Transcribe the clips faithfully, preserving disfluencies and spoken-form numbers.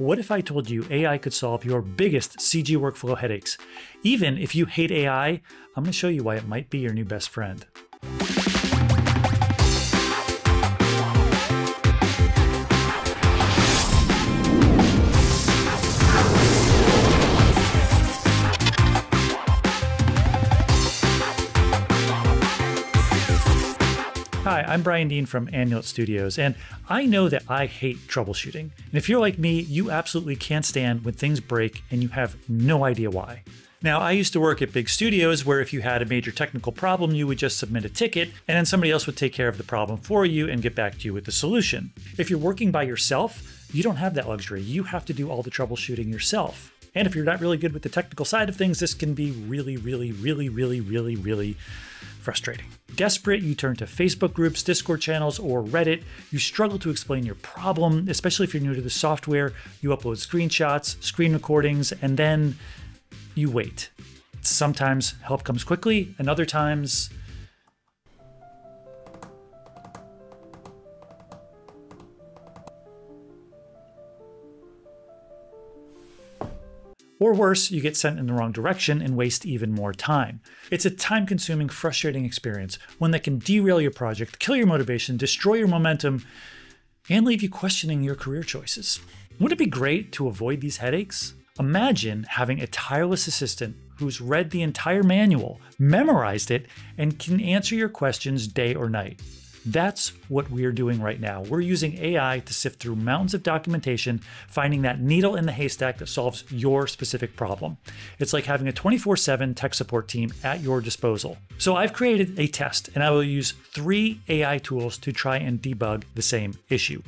What if I told you A I could solve your biggest C G workflow headaches? Even if you hate A I, I'm going to show you why it might be your new best friend. Hi, I'm Brian Dean from Amulet Studios, and I know that I hate troubleshooting. And if you're like me, you absolutely can't stand when things break and you have no idea why. Now, I used to work at big studios where if you had a major technical problem, you would just submit a ticket and then somebody else would take care of the problem for you and get back to you with the solution. If you're working by yourself, you don't have that luxury. You have to do all the troubleshooting yourself. And if you're not really good with the technical side of things, this can be really, really, really, really, really, really frustrating. Desperate, you turn to Facebook groups, Discord channels, or Reddit. You struggle to explain your problem, especially if you're new to the software. You upload screenshots, screen recordings, and then you wait. Sometimes help comes quickly, and other times... Or worse, you get sent in the wrong direction and waste even more time. It's a time-consuming, frustrating experience, one that can derail your project, kill your motivation, destroy your momentum, and leave you questioning your career choices. Wouldn't it be great to avoid these headaches? Imagine having a tireless assistant who's read the entire manual, memorized it, and can answer your questions day or night. That's what we're doing right now. We're using A I to sift through mountains of documentation, finding that needle in the haystack that solves your specific problem. It's like having a twenty-four seven tech support team at your disposal. So I've created a test and I will use three A I tools to try and debug the same issue.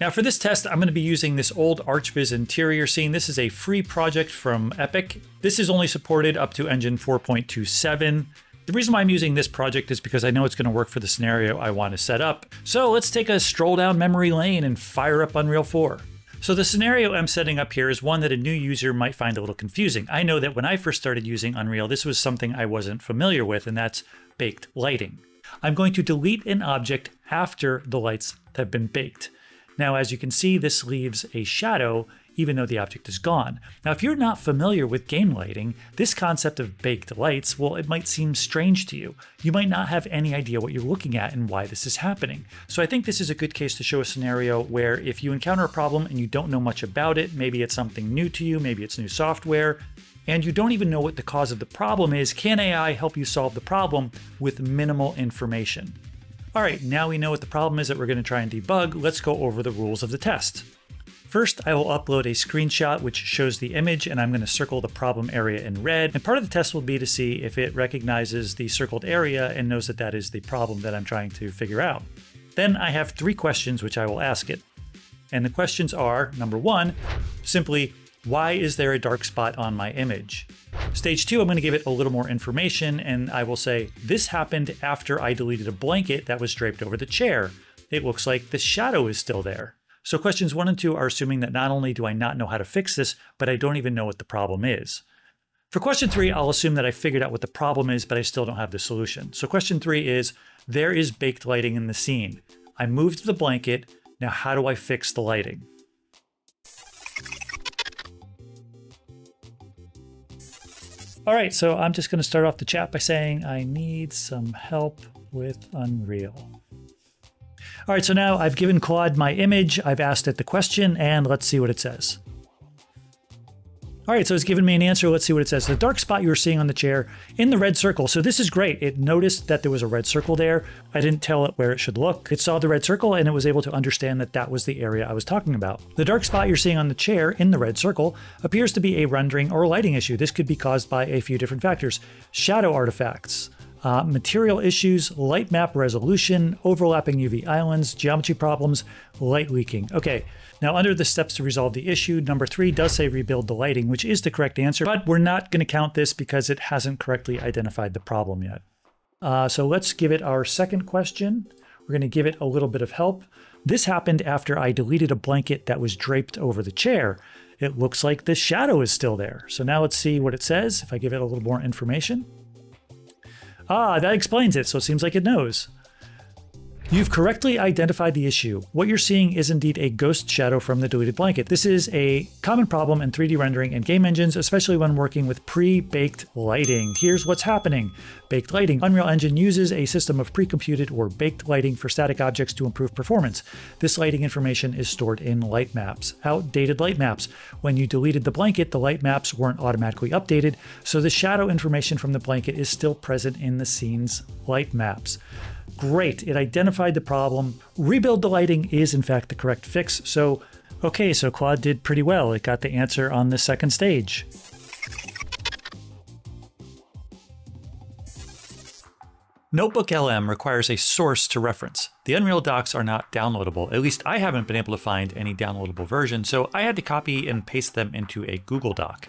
Now for this test, I'm going to be using this old Archviz interior scene. This is a free project from Epic. This is only supported up to engine four point two seven. The reason why I'm using this project is because I know it's going to work for the scenario I want to set up. So let's take a stroll down memory lane and fire up Unreal four. So the scenario I'm setting up here is one that a new user might find a little confusing. I know that when I first started using Unreal, this was something I wasn't familiar with, and that's baked lighting. I'm going to delete an object after the lights have been baked. Now, as you can see, this leaves a shadow even though the object is gone. Now, if you're not familiar with game lighting, this concept of baked lights, well, it might seem strange to you. You might not have any idea what you're looking at and why this is happening. So I think this is a good case to show a scenario where if you encounter a problem and you don't know much about it, maybe it's something new to you, maybe it's new software, and you don't even know what the cause of the problem is, can A I help you solve the problem with minimal information? All right, now we know what the problem is that we're gonna try and debug. Let's go over the rules of the test. First, I will upload a screenshot which shows the image, and I'm going to circle the problem area in red. And part of the test will be to see if it recognizes the circled area and knows that that is the problem that I'm trying to figure out. Then I have three questions which I will ask it. And the questions are, number one, simply, why is there a dark spot on my image? Stage two, I'm going to give it a little more information, and I will say, this happened after I deleted a blanket that was draped over the chair. It looks like the shadow is still there. So questions one and two are assuming that not only do I not know how to fix this, but I don't even know what the problem is. For question three, I'll assume that I figured out what the problem is, but I still don't have the solution. So question three is, there is baked lighting in the scene. I moved the blanket. Now, how do I fix the lighting? All right, so I'm just going to start off the chat by saying I need some help with Unreal. All right, so now I've given Claude my image, I've asked it the question, and let's see what it says. All right, so it's given me an answer. Let's see what it says. The dark spot you were seeing on the chair in the red circle. So this is great. It noticed that there was a red circle there. I didn't tell it where it should look. It saw the red circle and it was able to understand that that was the area I was talking about. The dark spot you're seeing on the chair in the red circle appears to be a rendering or lighting issue. This could be caused by a few different factors. Shadow artifacts. Uh, material issues, light map resolution, overlapping U V islands, geometry problems, light leaking. Okay, now under the steps to resolve the issue, number three does say rebuild the lighting, which is the correct answer, but we're not going to count this because it hasn't correctly identified the problem yet. Uh, so let's give it our second question. We're going to give it a little bit of help. This happened after I deleted a blanket that was draped over the chair. It looks like the shadow is still there. So now let's see what it says if I give it a little more information. Ah, that explains it, so it seems like it knows. You've correctly identified the issue. What you're seeing is indeed a ghost shadow from the deleted blanket. This is a common problem in three D rendering and game engines, especially when working with pre-baked lighting. Here's what's happening. Baked lighting. Unreal Engine uses a system of pre-computed or baked lighting for static objects to improve performance. This lighting information is stored in light maps. Outdated light maps. When you deleted the blanket, the light maps weren't automatically updated, so the shadow information from the blanket is still present in the scene's light maps. Great, it identified the problem. Rebuild the lighting is in fact the correct fix. So, okay, so Claude did pretty well. It got the answer on the second stage. NotebookLM requires a source to reference. The Unreal docs are not downloadable. At least I haven't been able to find any downloadable version, so I had to copy and paste them into a Google Doc.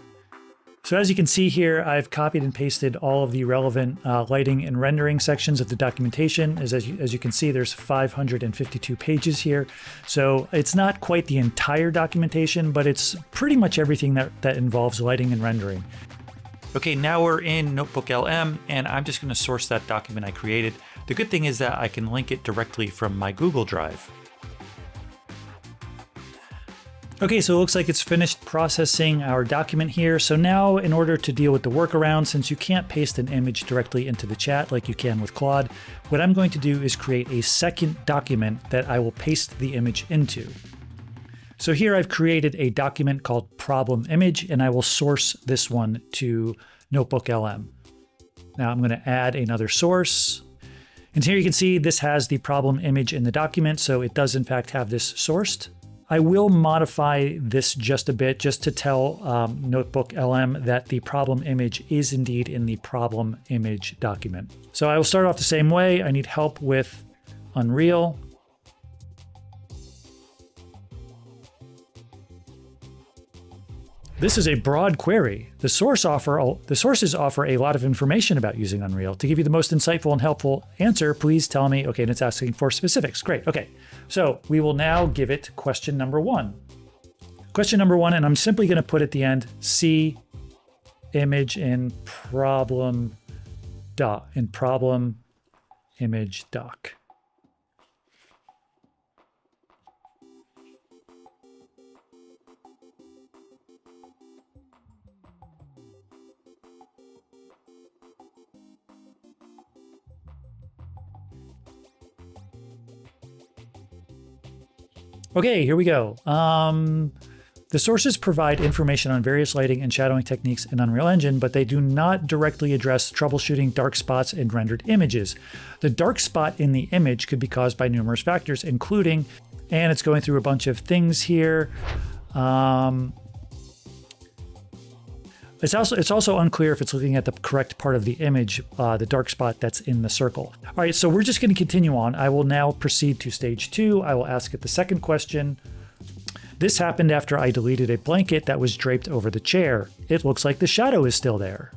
So as you can see here, I've copied and pasted all of the relevant uh, lighting and rendering sections of the documentation. As, as, you, as you can see, there's five hundred fifty-two pages here. So it's not quite the entire documentation, but it's pretty much everything that, that involves lighting and rendering. Okay, now we're in NotebookLM, and I'm just gonna source that document I created. The good thing is that I can link it directly from my Google Drive. Okay, so it looks like it's finished processing our document here. So now, in order to deal with the workaround, since you can't paste an image directly into the chat like you can with Claude, what I'm going to do is create a second document that I will paste the image into. So here I've created a document called problem image, and I will source this one to NotebookLM. Now I'm going to add another source. And here you can see this has the problem image in the document, so it does in fact have this sourced. I will modify this just a bit just to tell um, NotebookLM that the problem image is indeed in the problem image document. So I will start off the same way. I need help with Unreal. This is a broad query. The, source offer, the sources offer a lot of information about using Unreal. To give you the most insightful and helpful answer, please tell me. Okay, and it's asking for specifics. Great, okay. So we will now give it question number one. Question number one, and I'm simply gonna put at the end, see image in problem doc, in problem image doc. Okay, here we go. Um, the sources provide information on various lighting and shadowing techniques in Unreal Engine, but they do not directly address troubleshooting dark spots in rendered images. The dark spot in the image could be caused by numerous factors, including, and it's going through a bunch of things here. Um, It's also, it's also unclear if it's looking at the correct part of the image, uh, the dark spot that's in the circle. All right, so we're just going to continue on. I will now proceed to stage two. I will ask it the second question. This happened after I deleted a blanket that was draped over the chair. It looks like the shadow is still there.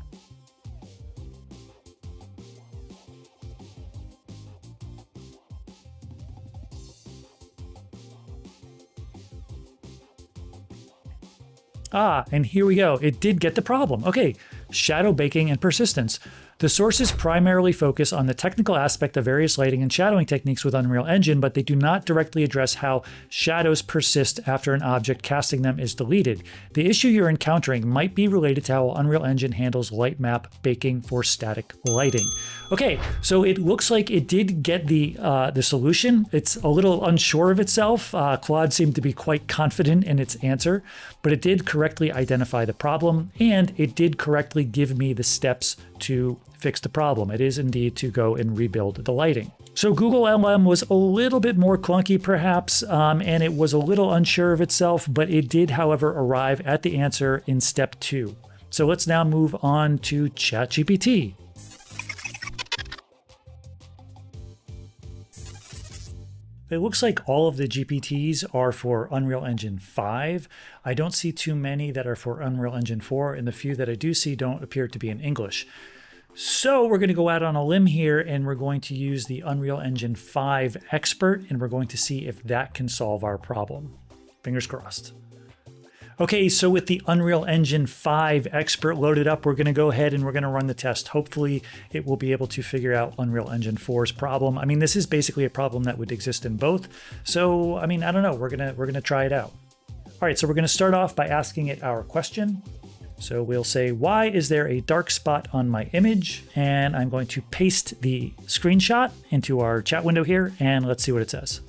Ah, and here we go. It did get the problem. Okay, shadow baking and persistence. The sources primarily focus on the technical aspect of various lighting and shadowing techniques with Unreal Engine, but they do not directly address how shadows persist after an object casting them is deleted. The issue you're encountering might be related to how Unreal Engine handles light map baking for static lighting. Okay, so it looks like it did get the uh, the solution. It's a little unsure of itself. Uh, Claude seemed to be quite confident in its answer, but it did correctly identify the problem, and it did correctly give me the steps to fix the problem. It is indeed to go and rebuild the lighting. So Google L M was a little bit more clunky perhaps, um, and it was a little unsure of itself, but it did, however, arrive at the answer in step two. So let's now move on to ChatGPT. It looks like all of the G P Ts are for Unreal Engine five. I don't see too many that are for Unreal Engine four, and the few that I do see don't appear to be in English. So we're going to go out on a limb here, and we're going to use the Unreal Engine five expert, and we're going to see if that can solve our problem. Fingers crossed. Okay, so with the Unreal Engine five Expert loaded up, we're gonna go ahead and we're gonna run the test. Hopefully it will be able to figure out Unreal Engine four's problem. I mean, this is basically a problem that would exist in both. So, I mean, I don't know, we're gonna, we're gonna try it out. All right, so we're gonna start off by asking it our question. So we'll say, why is there a dark spot on my image? And I'm going to paste the screenshot into our chat window here, and let's see what it says.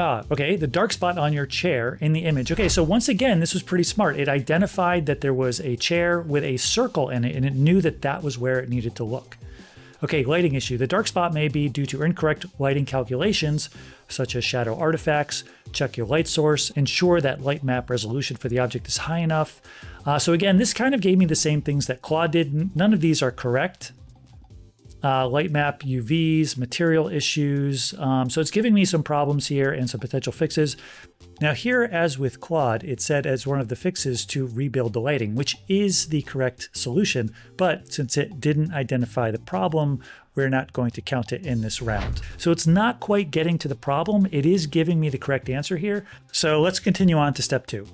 Ah, okay, the dark spot on your chair in the image. Okay, so once again, this was pretty smart. It identified that there was a chair with a circle in it, and it knew that that was where it needed to look. Okay, lighting issue. The dark spot may be due to incorrect lighting calculations, such as shadow artifacts. Check your light source. Ensure that light map resolution for the object is high enough. Uh, so again, this kind of gave me the same things that Claude did. None of these are correct. Uh, light map, U Vs, material issues. Um, so it's giving me some problems here and some potential fixes. Now here, as with Claude, it said as one of the fixes to rebuild the lighting, which is the correct solution. But since it didn't identify the problem, we're not going to count it in this round. So it's not quite getting to the problem. It is giving me the correct answer here. So let's continue on to step two.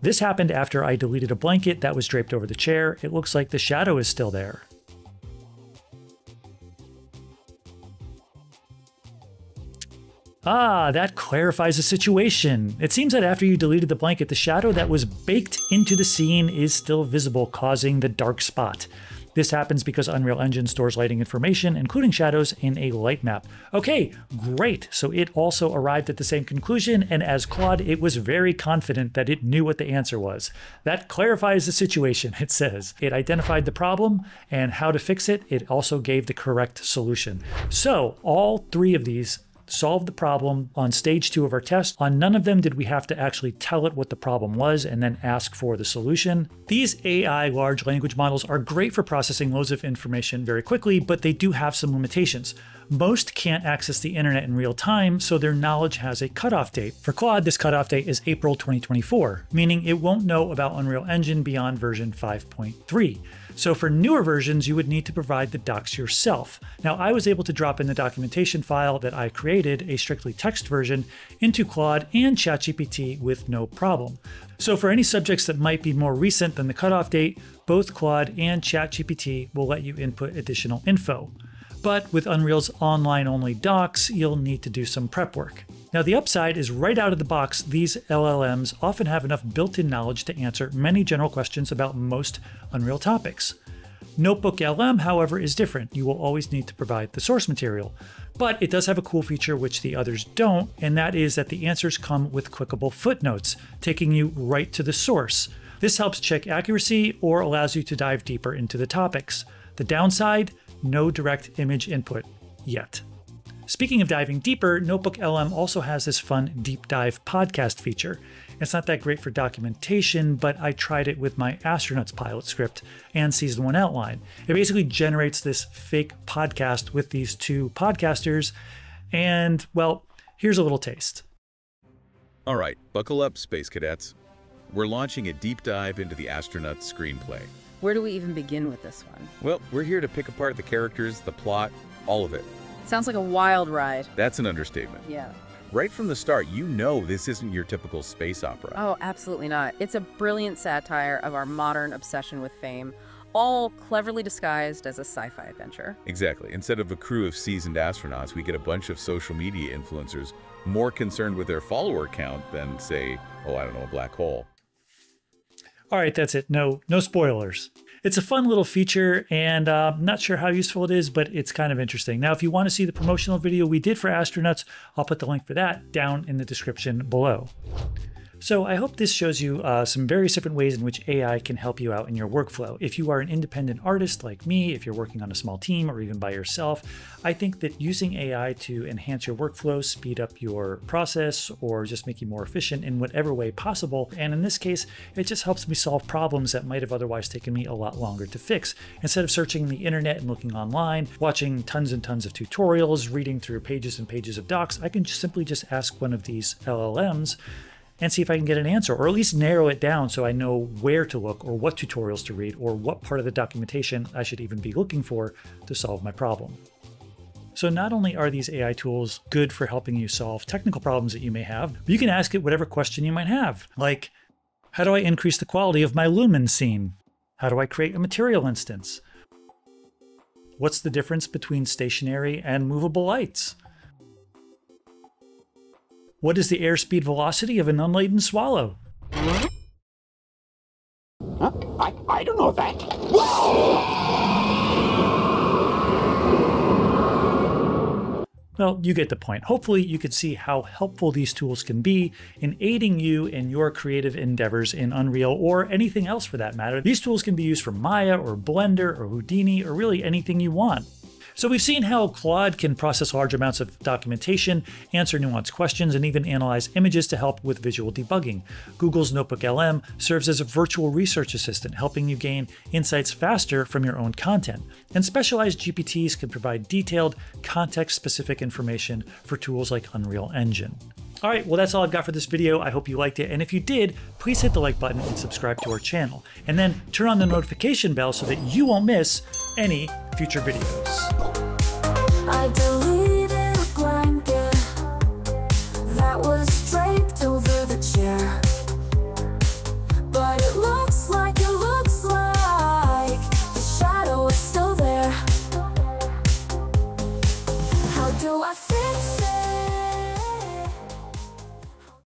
This happened after I deleted a blanket that was draped over the chair. It looks like the shadow is still there. Ah, that clarifies the situation. It seems that after you deleted the blanket, the shadow that was baked into the scene is still visible, causing the dark spot. This happens because Unreal Engine stores lighting information, including shadows, in a light map. Okay, great. So it also arrived at the same conclusion, and as Claude, it was very confident that it knew what the answer was. That clarifies the situation, it says. It identified the problem and how to fix it. It also gave the correct solution. So all three of these solved the problem on stage two of our test. On none of them did we have to actually tell it what the problem was and then ask for the solution. These A I large language models are great for processing loads of information very quickly, but they do have some limitations. Most can't access the internet in real time, so their knowledge has a cutoff date. For Claude, this cutoff date is April twenty twenty-four, meaning it won't know about Unreal Engine beyond version five point three. So for newer versions, you would need to provide the docs yourself. Now, I was able to drop in the documentation file that I created, a strictly text version, into Claude and ChatGPT with no problem. So for any subjects that might be more recent than the cutoff date, both Claude and ChatGPT will let you input additional info. But with Unreal's online-only docs, you'll need to do some prep work. Now, the upside is right out of the box, these L L Ms often have enough built-in knowledge to answer many general questions about most Unreal topics. NotebookLM, however, is different. You will always need to provide the source material. But it does have a cool feature which the others don't, and that is that the answers come with clickable footnotes, taking you right to the source. This helps check accuracy or allows you to dive deeper into the topics. The downside? No direct image input yet. Speaking of diving deeper, NotebookLM also has this fun deep dive podcast feature. It's not that great for documentation, but I tried it with my Astronuts pilot script and season one outline. It basically generates this fake podcast with these two podcasters. And well, here's a little taste. All right, buckle up, Space Cadets. We're launching a deep dive into the Astronuts screenplay. Where do we even begin with this one? Well, we're here to pick apart the characters, the plot, all of it. Sounds like a wild ride. That's an understatement. Yeah. Right from the start, you know this isn't your typical space opera. Oh, absolutely not. It's a brilliant satire of our modern obsession with fame, all cleverly disguised as a sci-fi adventure. Exactly. Instead of a crew of seasoned astronauts, we get a bunch of social media influencers more concerned with their follower count than, say, oh, I don't know, a black hole. All right, that's it. No, no spoilers. It's a fun little feature, and uh, I'm not sure how useful it is, but it's kind of interesting. Now, if you want to see the promotional video we did for Astronuts, I'll put the link for that down in the description below. So I hope this shows you uh, some various different ways in which A I can help you out in your workflow. If you are an independent artist like me, if you're working on a small team or even by yourself, I think that using A I to enhance your workflow, speed up your process, or just make you more efficient in whatever way possible. And in this case, it just helps me solve problems that might have otherwise taken me a lot longer to fix. Instead of searching the internet and looking online, watching tons and tons of tutorials, reading through pages and pages of docs, I can just simply just ask one of these L L Ms and see if I can get an answer, or at least narrow it down so I know where to look or what tutorials to read or what part of the documentation I should even be looking for to solve my problem. So not only are these A I tools good for helping you solve technical problems that you may have, but you can ask it whatever question you might have. Like, how do I increase the quality of my Lumen scene? How do I create a material instance? What's the difference between stationary and movable lights? What is the airspeed velocity of an unladen swallow? Huh? I, I don't know that. Whoa! Well, you get the point. Hopefully you can see how helpful these tools can be in aiding you in your creative endeavors in Unreal or anything else for that matter. These tools can be used for Maya or Blender or Houdini or really anything you want. So we've seen how Claude can process large amounts of documentation, answer nuanced questions, and even analyze images to help with visual debugging. Google's NotebookLM serves as a virtual research assistant, helping you gain insights faster from your own content. And specialized G P Ts can provide detailed, context-specific information for tools like Unreal Engine. All right, well, that's all I've got for this video. I hope you liked it. And if you did, please hit the like button and subscribe to our channel. And then turn on the notification bell so that you won't miss any future videos. I deleted a blanket that was draped over the chair. But it looks like, it looks like the shadow is still there. How do I fix it?